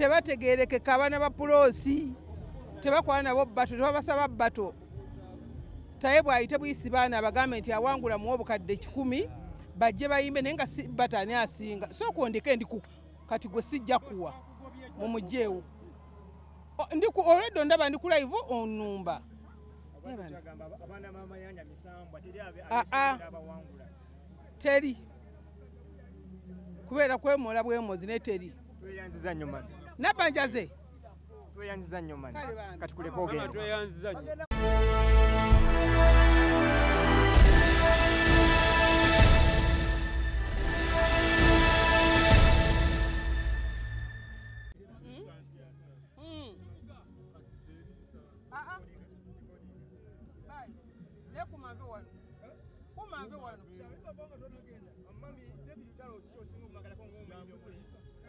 tebategerekeka abana ba pulosi tebakwana nabo bato tebabasaba bato tayebwa ayite buyisibana abagamenti awangula muwobukadde 10 bajje bayimbe nenga si batani asinga so kuondeke ndiku kati gwe sijja kuwa mu mujeewo ndiku already ndaba ndikula live on number abana mama yanja misambwa teri abe abawangula teri kubera kwemola bwemozi ne teri tweyanziza nyuma nabanjaze tweyanziza nyuma kati kuleko ogendo.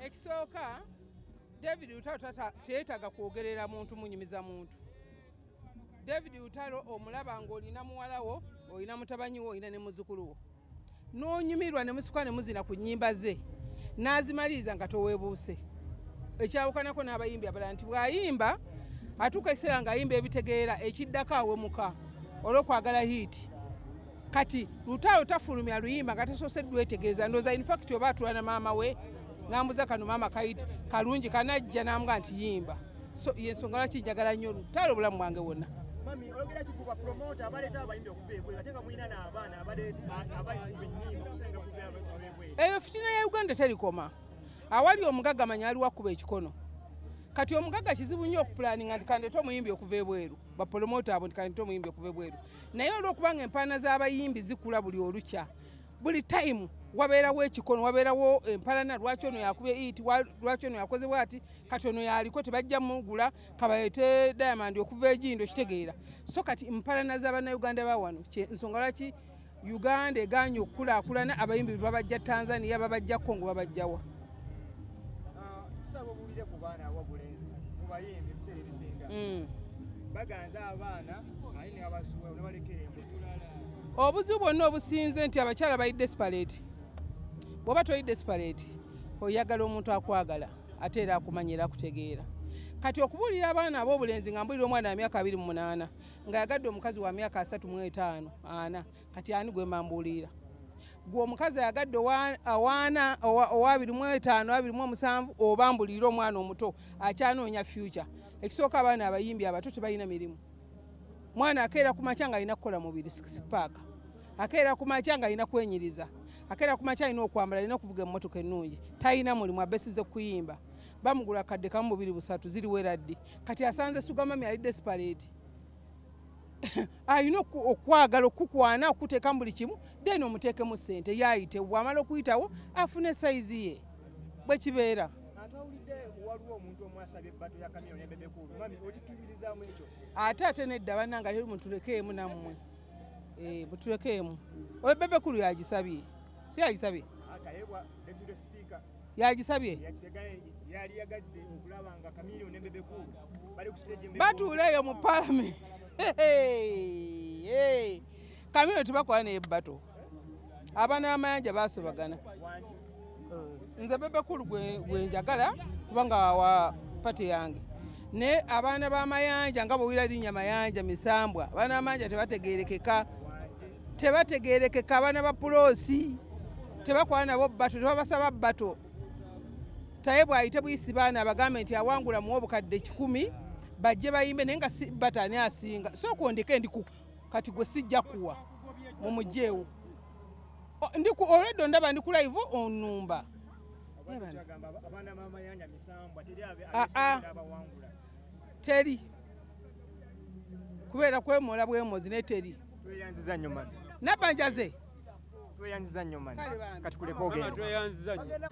Ekisooka David Utalo teetaga kwogerera muntu munyumiza muntu. David Utalo omulaba ng'olina muwalawo, olina mutabanyiwo, olina ne muzukuluwo. N'onyumirwa ne musuka ne muzina ku nnyimba ze. N'azimaliriza nga toweebuuse. Ekyawukanako n'abayimbi abalala nti bw'ayimba atuuka ekiseera ng'ayimba ebitegeera ekiddako awe muka olw'okwagala hiiti. Kati Lutalo tafulumya luyimba nga tasoseddwa etegeeza ndooza in fact oba atula na maama we. Nambuza kanu mama kaita kalunji kanajja namuga nti yimba so yensongala kijagala nnyo Lutalo bulamu bwange wonna mami ologera kikuba promoter abaleta abayimbi okubebwe atenga muina na abana abale abayi kubinyimba kusenga kubebwe eyo fitina ya Uganda telikoma awali omugaga manyali wakuba ekikono kati omugaga kizibu nnyo okuplaninga ndikandeto omuyimbi okubebweru ba promoter abo ndikandeto omuyimbi okubebweru naye olwokubanga empana z'abayimbi zikula buli olucha buli time wabera wekikono wabera wo empalana lwacho no yakube iti lwacho no yakoze bwati katono yaliko tebajja mugula kabayete diamond okuva ejindo kitegeera so kati empalana z'abana Uganda bawano nsongala ki Uganda eganyo okulakulana abayimbi babajja Tanzania babajja Kongo babajjawa sabo bulire ku bana abagulenzi mubayimbi bisere bisinga baganza abana ayine abasuwe obalekere mutulala obuzibu bwonna obusinze nti abakyala bali desperate bwoba toli desperate oyagala omuntu akwagala ate era akumanyira kutegeera kati okubuulira abaana ab'obulenzi nga mbuulira omwana wa myaka 28 nga yagadde omukazi wa myaka 35 kati ani gwe mambuulira gwe omukazi ayagadde awaana owa 25 27 oba mbuulira omwana omuto akyanoonya future ekisooka abaana abayimbi abato tebalina mirimu mwana akera kumachanga ina kola mubiri sikisipaka akera kumachanga ina kwenyiriza akera kumachanga ino kwambala ino kuvuga motoka enungi tayina mulimu abesize kuyimba bamugula kadde ka mubiri busatu ziri weradde kati asanze sugama mi ali desperate ayino okwagala okukwana okuteka mbuli kimu deno muteke mu sente yayite wamalo kuyitawo afune size ye bwe kibeera ate ate nedda bannanga lero mutulekeemu nammwe mutulekeemu obebebe kulu yagisabye si yagisabye yagisabye batuula eyo mu paalamenti Kamiro tebakola n'ebbato abaana ba Mayanja baasobagana nze bebe kulu gwenjagala kubanga wa pati yange ne abana ba Mayanja ngabo wira linya Mayanja misambwa abana ba Mayanja tebategerekeka abana ba pulosi tebakwana nabo bato tebabasaba bato tayebwa ayite buyisibana abagamenti awangula muwobukadde 10 bajje bayimbe nenga si batani asinga so kuondeke ndiku kati gwe sijja kuwa mu mujeewo ndiku already ndaba ndikula live on number abana mama yanja misambwa teri abe abawangula teri kubera kwemola bwemozi ne teri tweyanziza nyuma nabanjaze tweyanziza nyuma kati kuleko ogendo tweyanziza nyuma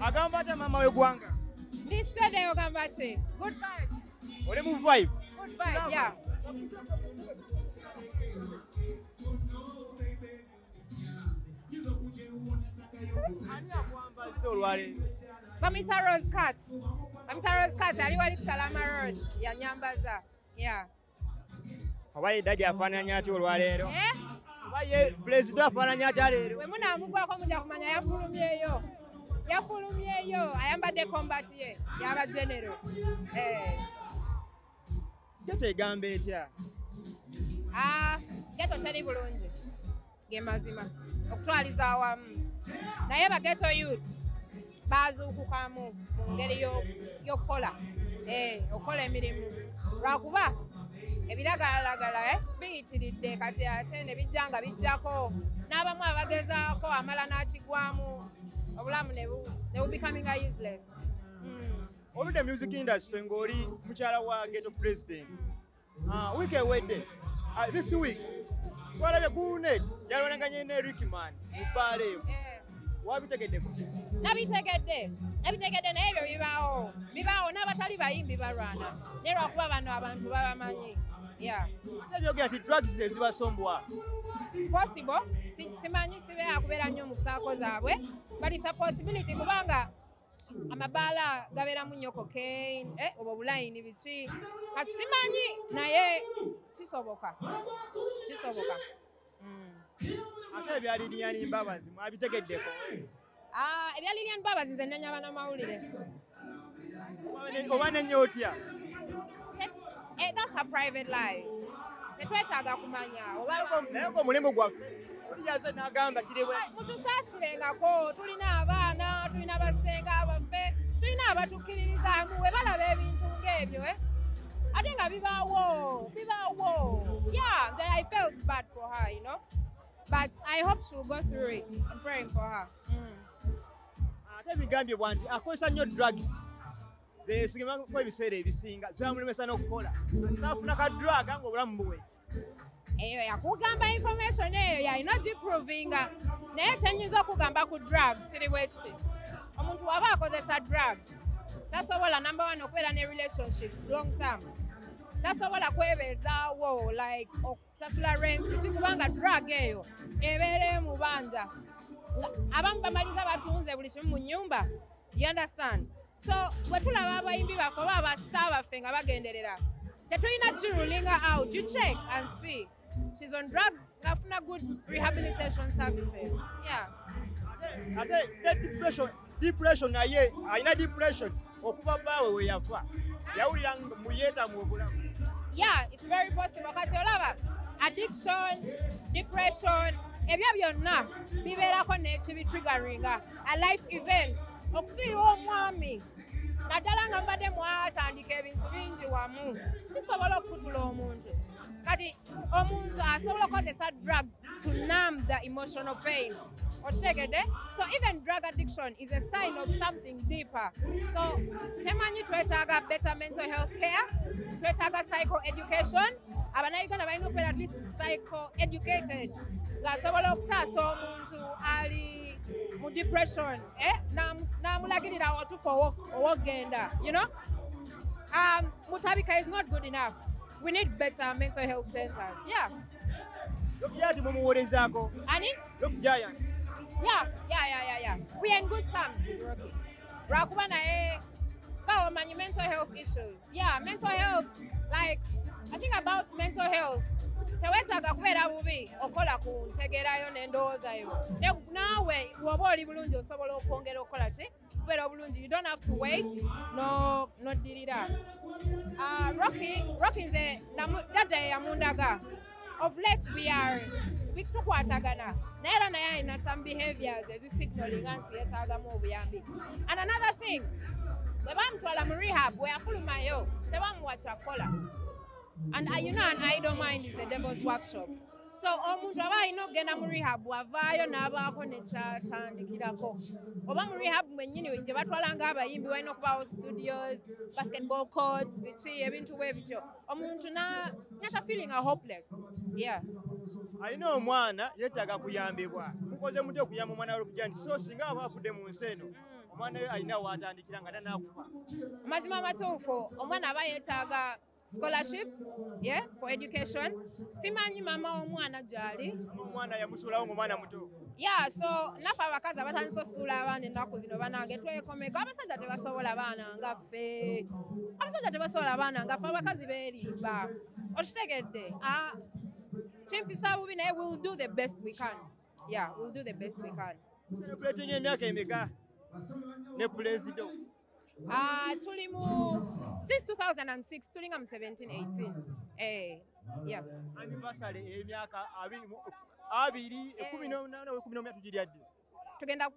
agambata mama we gwanga ndi sede yo gambate good vibe ole mu vibe good vibe yeah Mamita Rose Cat. Mamita Rose Cat, aliwali Salama Road ya Nyambaza. Yeah. Hawaii daje afananya ati olwalero. Eh? Hawaii president afananya ati lero. We muna amugwa ko mujja kumanya yafulumye yo. yafulumyeyo ayambadde combat ye yaba general tetegamba etya geto tali bulungi ge mazima okutwaliza awamu naye bageto youth bazuukukamu mu ngeri y'okukola okukola emirimu lwakuba ebiragalalagala biyitiridde kati ate ne bijja nga bijjako n'abamu abagezaako amala n'akigwamu obulamu ne bubecominga useless. Obudde music industry ng'oli mukyala wa ghetto president wiiki ewedde this week twalabye Gunet yalwanaganye ne Rickman mu baleemu wabitegedde kuti nabitegedde naye ebyo bibaawo n'abatali bayimbi balwana ne lwakuba bano abantu babamanyi byogera nti drugs ezibasombwa possible simanyi sibeera kubeera nnyo mu saako zaabwe but it's a possibility kubanga amabaala gabeera mu nnyo cocaine obwo bulayini biki kati simanyi naye kisoboka ate byaliniani mbabazi mwabitegeddeko ebyaliniani mbabazi nze nenya bana mawulire oba nenya otya that's a private life tetwetaaga kumanya naye ko mulimu gwaffe tulijaze n'agamba kirewe mutusaasirengako tulina abaana tulina abasenga abaffe tulina abatukkiririzaamu we balaba ebintu ng'ebyo ate nga bibaawo I felt bad for her, you know. But I hope she'll go through it. I'm praying for her. Ate bigambye bwanti akozesa nnyo drugs zesigimako ebiseera ebisinga zamulemesa n'okukola asitafuna ka drug nga obulamu buwe eyo yakugamba information eyo yalina giprovinga naye kyenyinza okugamba ku drug kiri bwe kiti omuntu waba akozesa drug tasobola number one okubeera ne relationships long term tasobola kwebezaawo like okusasula rent ekikubanga drug eyo ebeera emubanja abamu bamaliza batunze buli kimu mu nnyumba you understand so bwetulaba abayimbi baffe oba abasita baffe nga bagenderera tetulina kirulinga out you check and see she's on drugs ngafuna good rehabilitation services ate depression naye alina depression okuva baawe weyafa yawulira muyeta mu bulamu it's very possible kati olaba addiction depression ebyo byonna bibeerako n'ekibi triggeringa a life event okufiirwa omwami naddala nga mbadde mwatandika ebintu bingi wamu kisobola okukutula omuntu kati omuntu asobola okukozesa drugs to numb the emotional pain otegedde so even drug addiction is a sign of something deeper so temanyi twetaaga better mental health care twetaaga psycho education abanauganda balina okubeera at least psycho educated ng'asobola okutaasa omuntu ali mu depression n'amulagirira watufu owogenda you know mutabika is not good enough. We need better mental health centers. Lokujaati mumuwolezaako. Ani? Lokujaaya. Yeah. We are in good terms with Rocky. Rakuba naye kawo many mental health issues. Mental health like I think about mental health. Tewetaaga kubeera bubi okola ku ntegeerayo n'endowoozayo. Naawe bw'oba oli bulungi osobola okwongera okukola ki? Kubeera obulungi. You don't have to wait n'oddirira. Rocky nze dada eyamundaga. Of late we tukwatagana naye era naye alina some behaviors ezisignalinga nti yeetaagamu obuyambi. And another thing, bwe bamutwala mu rehab weyafulumayo tebamuwa kyakola. And and I don't mind is the devil's workshop. So omuntu aba alina okugenda mu rehab wavaayo n'abaako ne kyatandikirako. Oba mu rehab mwennyini gye batwala ng'abayimbi walina okubaawo studios, basketball courts, biki ebintu bwe bityo. Omuntu feeling hopeless. Alina omwana yeetaaga kuyambibwa. Mukoze mutya okuyamba omwana w'olukujja nti so singa aba afudde mu nsi eno. Omwana we alina w'atandikira nga tanaakufa. Amazima amatuufu omwana aba yeetaaga scholarships for education simanyi mama omwana jali omwana yamusulawo omwana muto so nafa abakazi abatandise osula abaana ennaku zino banange twekomeka abasajja tebasobola baana ngaffe abakazi beerimba otutegedde kimpisa bubi naye we'll do the best we can. Celebrating emyaka emeka ne president tulimu since 2006 tulinga mu 17 18 yeah anniversary emyaka abiri 18 19 tujiryadde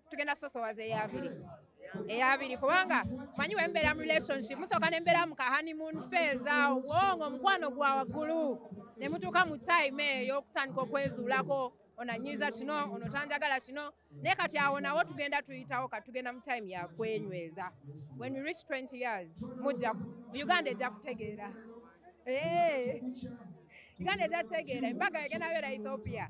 tugenda soso waze eyabiri kubanga manyi wembera mu relationship musoka nembera mu honeymoon phase awo wongo mukwano gwa wagulu ne mutuka mu time eyo okutandika okwezulako onanyiza kino onotanjagala kino ne kati awonawo tugenda tuyitawo katugenda mu time ya kwenyweza when we reach 20 years mujja Uganda ejja kutegeera Uganda ejja kutegeera embaga egenda beera Ethiopia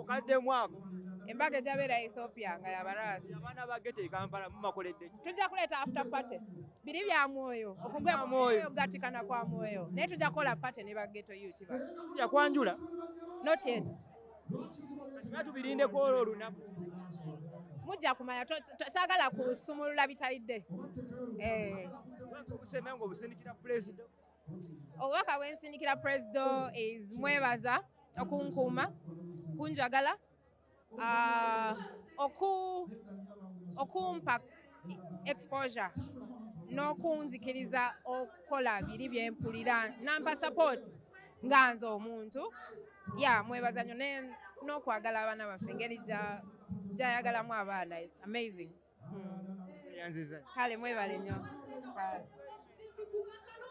okadde mwako embaga jabera Ethiopia nga yabarasi abana bagete Kampala mumakoledde tujja kuleta after party bili bya moyo okugwa moyo gatikana kwa moyo ne tujja kola party ne bageto yuti ba ya kwanjula not yet natu bilinde ko ololu nabu mujja kumaya sagala kusumulula bitaide kusemengo busindikira president owaka wensindikira president is mwebaza okunkuma kunjagala okumpa exposure no kunzikiriza okola biri byempulira namba support nganzo omuntu ya mwebazanyo ne no kwagala abana bafengeri jayagala mu abana it's amazing yanziza kale mwebale nyo